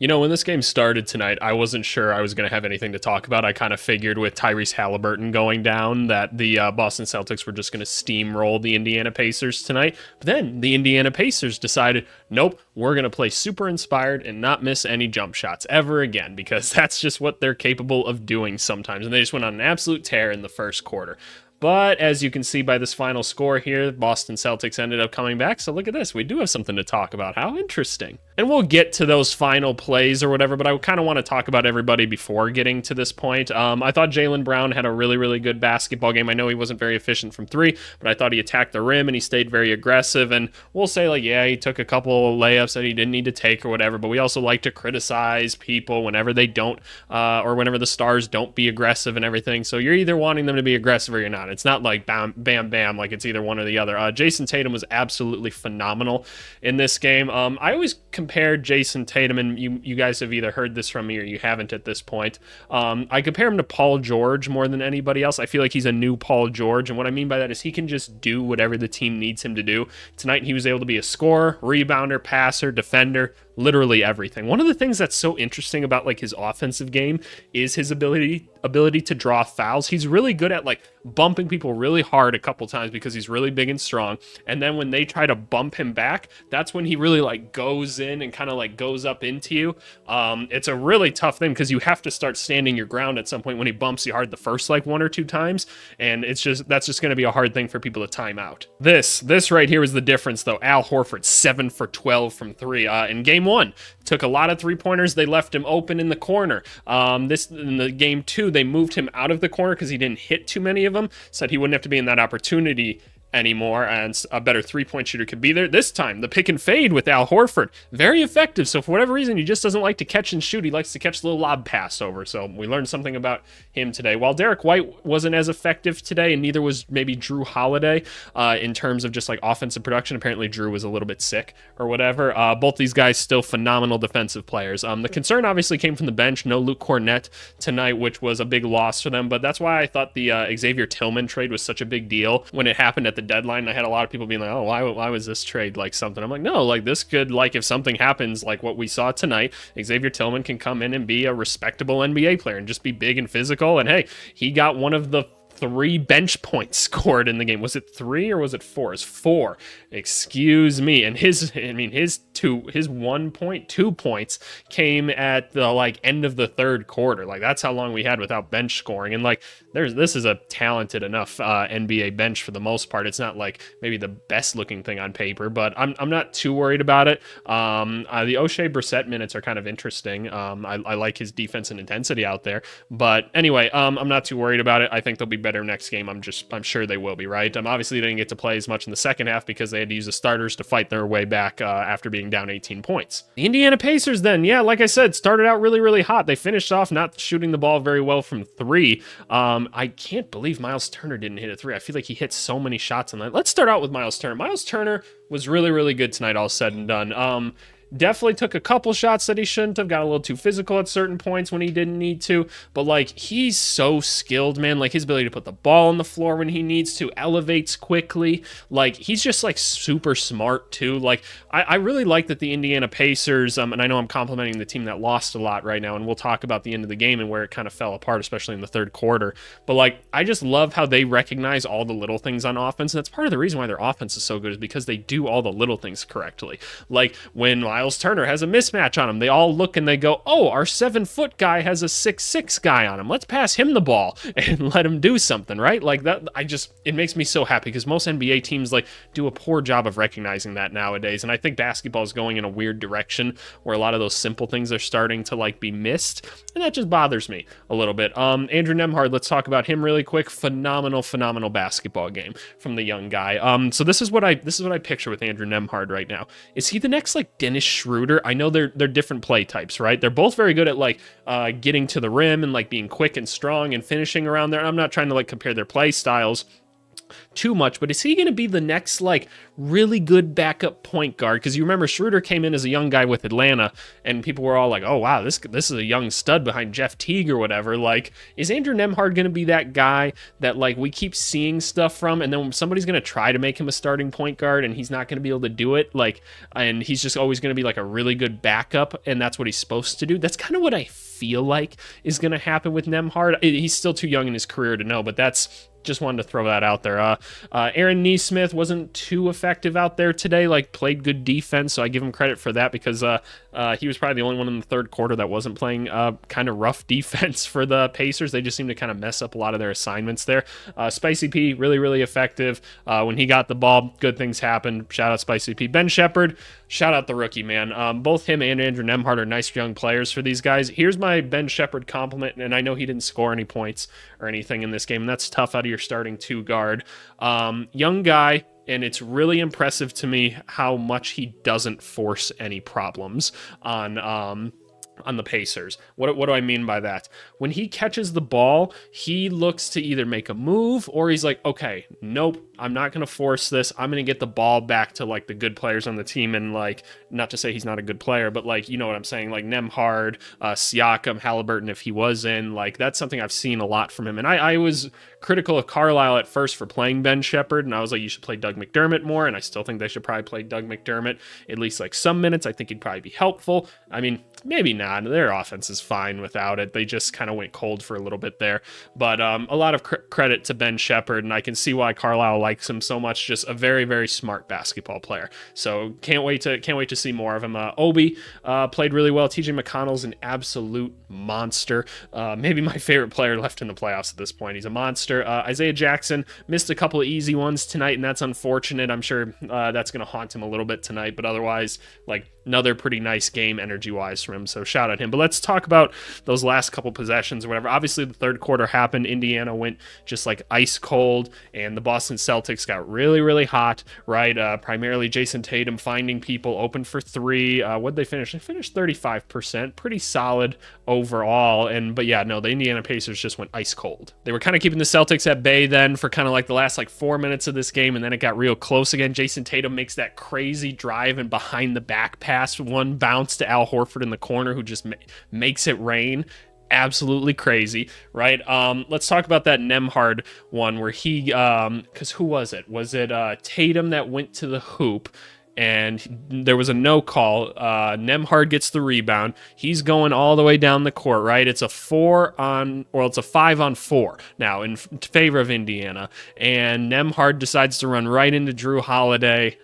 You know, when this game started tonight, I wasn't sure I was going to have anything to talk about. I kind of figured with Tyrese Haliburton going down that the Boston Celtics were just going to steamroll the Indiana Pacers tonight. But then the Indiana Pacers decided, nope, we're going to play super inspired and not miss any jump shots ever again, because that's just what they're capable of doing sometimes. And they just went on an absolute tear in the first quarter. But as you can see by this final score here, Boston Celtics ended up coming back. So look at this. We do have something to talk about. How interesting. And we'll get to those final plays or whatever, but I kind of want to talk about everybody before getting to this point. I thought Jaylen Brown had a really, really good basketball game. I know he wasn't very efficient from three, but I thought he attacked the rim and he stayed very aggressive. And we'll say, like, yeah, he took a couple of layups that he didn't need to take or whatever, but we also like to criticize people whenever they don't, or whenever the stars don't be aggressive and everything. So you're either wanting them to be aggressive or you're not. It's not like bam, bam, bam, like it's either one or the other. Jason Tatum was absolutely phenomenal in this game. I always compare Jason Tatum, and you guys have either heard this from me or you haven't at this point. I compare him to Paul George more than anybody else. I feel like he's a new Paul George, and what I mean by that is he can just do whatever the team needs him to do. Tonight, he was able to be a scorer, rebounder, passer, defender, literally everything. One of the things that's so interesting about like his offensive game is his ability to draw fouls. He's really good at like bumping people really hard a couple times because he's really big and strong. And then when they try to bump him back, that's when he really like goes in and kind of like goes up into you. It's a really tough thing because you have to start standing your ground at some point when he bumps you hard the first like one or two times. And it's just, that's just going to be a hard thing for people to time out. This right here is the difference though. Al Horford, 7 for 12 from three in game one. Took a lot of three-pointers. They left him open in the corner. In the game two, they moved him out of the corner because he didn't hit too many of them. Said he wouldn't have to be in that opportunity anymore, and a better three-point shooter could be there. This time, the pick and fade with Al Horford. Very effective. So for whatever reason, he just doesn't like to catch and shoot. He likes to catch the little lob pass over. So we learned something about him today. While Derek White wasn't as effective today, and neither was maybe Jrue Holiday in terms of just like offensive production. Apparently Jrue was a little bit sick or whatever. Both these guys still phenomenal defensive players. The concern obviously came from the bench. No Luke Kornet tonight, which was a big loss for them. But that's why I thought the Xavier Tillman trade was such a big deal when it happened at the deadline. I had a lot of people being like, oh, why was this trade like something? I'm like, no, like this could, like if something happens like what we saw tonight, Xavier Tillman can come in and be a respectable NBA player and just be big and physical. And hey, he got one of the 3 bench points scored in the game. Was it 3 or was it 4? It's 4. Excuse me. And his 1.2 points came at the like end of the third quarter. Like that's how long we had without bench scoring. And like this is a talented enough NBA bench for the most part. It's not like maybe the best looking thing on paper, but I'm not too worried about it. The Oshae Brissett minutes are kind of interesting. I like his defense and intensity out there. But anyway, I'm not too worried about it. I think they'll be better next game. I'm sure they will be, right? Obviously they didn't get to play as much in the second half because they had to use the starters to fight their way back after being down 18 points. The Indiana Pacers then, yeah, like I said, started out really, really hot. They finished off not shooting the ball very well from three. I can't believe Myles Turner didn't hit a three. I feel like he hit so many shots tonight. Let's start out with Myles Turner. Myles Turner was really, really good tonight, all said and done. Definitely took a couple shots that he shouldn't have, got a little too physical at certain points when he didn't need to, but like he's so skilled, man. Like his ability to put the ball on the floor when he needs to, elevates quickly. Like he's just like super smart too. Like I really like that the Indiana Pacers, and I know I'm complimenting the team that lost a lot right now, and we'll talk about the end of the game and where it kind of fell apart, especially in the third quarter. But like I just love how they recognize all the little things on offense, and that's part of the reason why their offense is so good, is because they do all the little things correctly. Like when Myles Turner has a mismatch on him, they all look and they go, oh, our 7-foot guy has a 6'6" guy on him. Let's pass him the ball and let him do something, right? Like that, it makes me so happy because most NBA teams like do a poor job of recognizing that nowadays. And I think basketball is going in a weird direction where a lot of those simple things are starting to like be missed. And that just bothers me a little bit. Andrew Nembhard, let's talk about him really quick. Phenomenal, phenomenal basketball game from the young guy. So this is what I picture with Andrew Nembhard right now. Is he the next like Dennis Schroeder? I know they're different play types, right? They're both very good at like getting to the rim and like being quick and strong and finishing around there. I'm not trying to like compare their play styles, too much, but is he going to be the next, like, really good backup point guard? Because you remember Schroeder came in as a young guy with Atlanta, and people were all like, oh, wow, this is a young stud behind Jeff Teague or whatever. Like, is Andrew Nembhard going to be that guy that, like, we keep seeing stuff from, and then somebody's going to try to make him a starting point guard, and he's not going to be able to do it, like, and he's just always going to be, like, a really good backup, and that's what he's supposed to do? That's kind of what I feel like is going to happen with Nembhard. He's still too young in his career to know, but that's just wanted to throw that out there. Aaron Nesmith wasn't too effective out there today, like played good defense, so I give him credit for that, because he was probably the only one in the third quarter that wasn't playing kind of rough defense for the Pacers. They just seem to kind of mess up a lot of their assignments there. Spicy P, really, really effective. When he got the ball, good things happened. Shout out Spicy P. Ben Sheppard, shout out the rookie, man. Both him and Andrew Nembhard are nice young players for these guys. Here's my Ben Sheppard compliment, and I know he didn't score any points or anything in this game, and that's tough out of your starting two guard. Young guy, and it's really impressive to me how much he doesn't force any problems on the Pacers. What do I mean by that? When he catches the ball, he looks to either make a move, or he's like, okay, nope, I'm not going to force this. I'm going to get the ball back to, like, the good players on the team. And, like, not to say he's not a good player, but, like, you know what I'm saying? Like, Nembhard, Siakam, Haliburton, if he was in, like, that's something I've seen a lot from him. And I was critical of Carlisle at first for playing Ben Sheppard, and I was like, you should play Doug McDermott more, and I still think they should probably play Doug McDermott at least, like, some minutes. I think he'd probably be helpful. I mean, maybe not. Their offense is fine without it. They just kind of went cold for a little bit there. But a lot of credit to Ben Sheppard, and I can see why Carlisle likes him so much. Just a very, very smart basketball player. So can't wait to see more of him. Obi played really well. TJ McConnell's an absolute monster. Maybe my favorite player left in the playoffs at this point. He's a monster. Isaiah Jackson missed a couple of easy ones tonight, and that's unfortunate. I'm sure that's going to haunt him a little bit tonight. But otherwise, like, another pretty nice game energy-wise from him, so shout out him. But let's talk about those last couple possessions or whatever. Obviously, the third quarter happened. Indiana went just, like, ice cold, and the Boston Celtics got really, really hot, right? Primarily Jason Tatum finding people open for three. What'd they finish? They finished 35%, pretty solid overall. But yeah, no, the Indiana Pacers just went ice cold. They were kind of keeping the Celtics at bay then for kind of like the last, like, 4 minutes of this game, and then it got real close again. Jason Tatum makes that crazy drive and behind the back pass. One bounce to Al Horford in the corner, who just makes it rain. Absolutely crazy, right? Let's talk about that Nembhard one where he, because who was it? Was it Tatum that went to the hoop? And there was a no call. Nembhard gets the rebound. He's going all the way down the court, right? It's a 5-on-4 now in favor of Indiana. And Nembhard decides to run right into Jrue Holiday,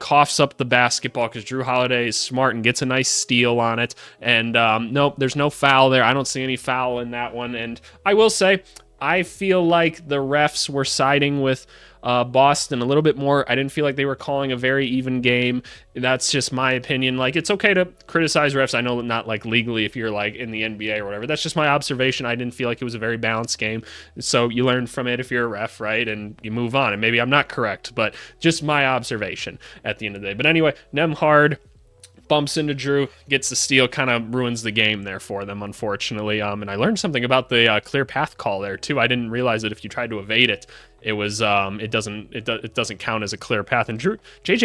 coughs up the basketball because Jrue Holiday is smart and gets a nice steal on it. And nope, there's no foul there. I don't see any foul in that one. And I will say, I feel like the refs were siding with Boston a little bit more. I didn't feel like they were calling a very even game. That's just my opinion. Like, it's okay to criticize refs. I know not, like, legally if you're, like, in the NBA or whatever. That's just my observation. I didn't feel like it was a very balanced game. So you learn from it if you're a ref, right? And you move on. And maybe I'm not correct, but just my observation at the end of the day. But anyway, Nembhard bumps into Jrue, gets the steal, kind of ruins the game there for them, unfortunately. And I learned something about the clear path call there too. I didn't realize that if you tried to evade it, it was it doesn't count as a clear path. And JJ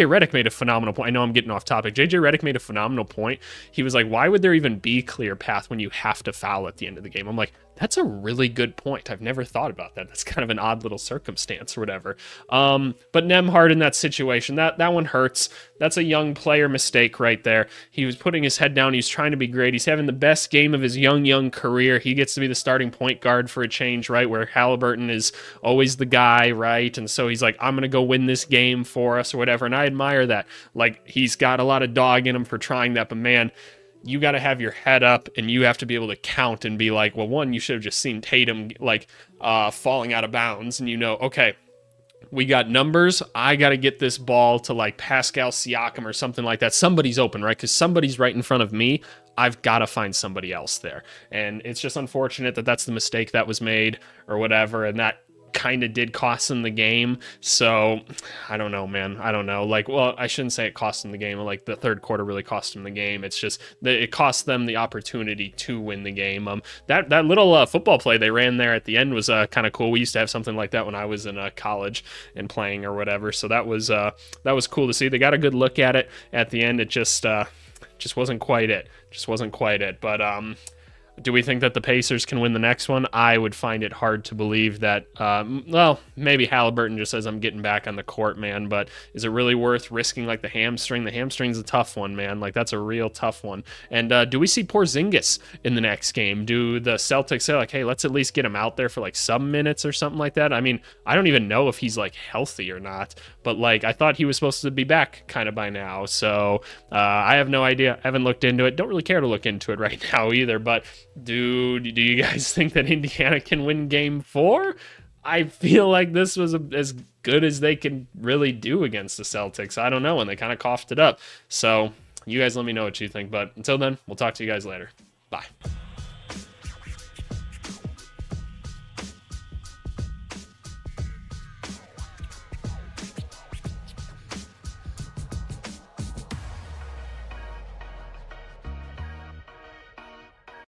Redick made a phenomenal point. I know I'm getting off topic. JJ Redick made a phenomenal point. He was like, why would there even be clear path when you have to foul at the end of the game? I'm like, that's a really good point. I've never thought about that. That's kind of an odd little circumstance or whatever. But Nembhard in that situation, that one hurts. That's a young player mistake right there. He was putting his head down. He was trying to be great. He's having the best game of his young career. He gets to be the starting point guard for a change, right, where Haliburton is always the guy, right? And so he's like, I'm going to go win this game for us or whatever. And I admire that. Like, he's got a lot of dog in him for trying that. But, man, you got to have your head up, and you have to be able to count and be like, well, one, you should have just seen Tatum, like, falling out of bounds, and you know, okay, we got numbers. I got to get this ball to, like, Pascal Siakam or something like that. Somebody's open, right? Because somebody's right in front of me. I've got to find somebody else there. And it's just unfortunate that that's the mistake that was made or whatever, and that kind of did cost them the game. So I don't know, man. I don't know. Like, well, I shouldn't say it cost them the game. Like, the third quarter really cost them the game. It's just that it cost them the opportunity to win the game. That little football play they ran there at the end was kind of cool. We used to have something like that when I was in college and playing or whatever. So that was cool to see. They got a good look at it at the end. It just wasn't quite it. Just wasn't quite it. But do we think that the Pacers can win the next one? I would find it hard to believe that, well, maybe Haliburton just says, I'm getting back on the court, man, but is it really worth risking, like, the hamstring? The hamstring's a tough one, man. Like, that's a real tough one. And do we see Porzingis in the next game? Do the Celtics say, like, hey, let's at least get him out there for, like, some minutes or something like that? I mean, I don't even know if he's, like, healthy or not, but, like, I thought he was supposed to be back kind of by now, so I have no idea. I haven't looked into it. Don't really care to look into it right now either, but... Dude, do you guys think that Indiana can win game four? I feel like this was as good as they can really do against the Celtics. I don't know, and they kind of coughed it up. So you guys let me know what you think. But until then, we'll talk to you guys later. Bye.